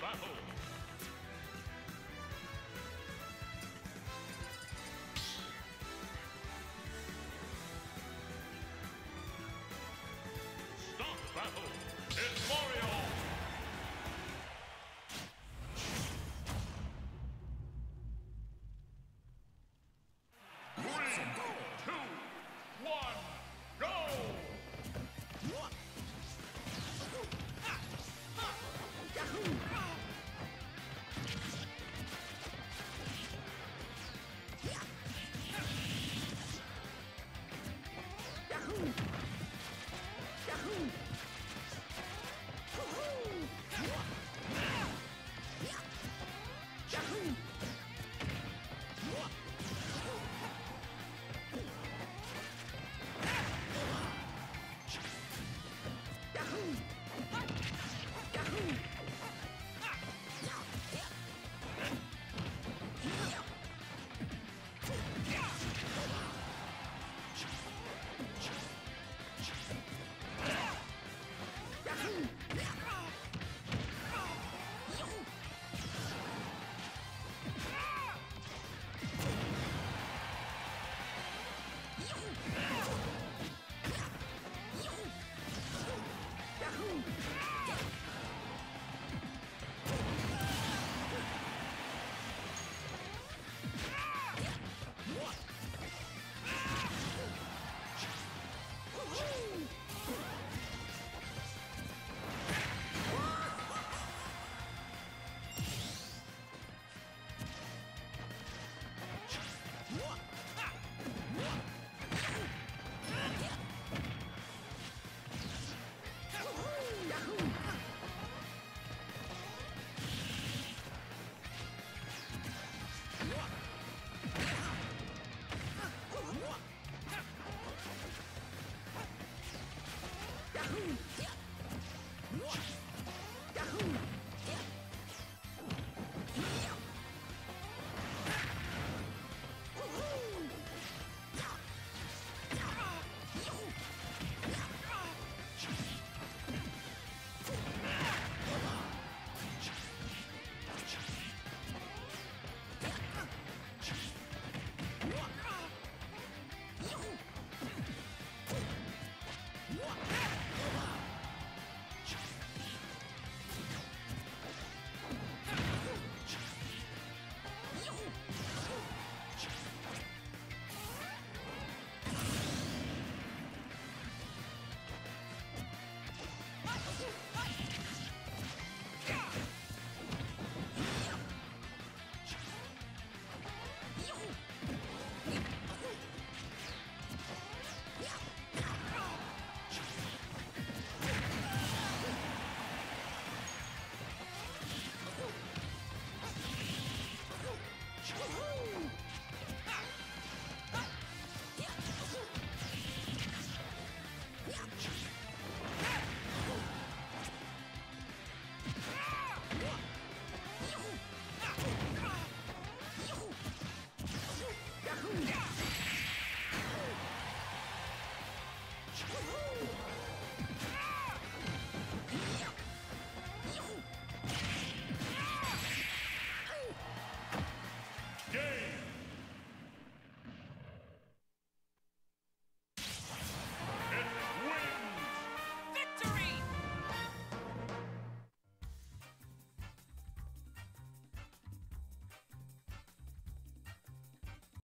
battle.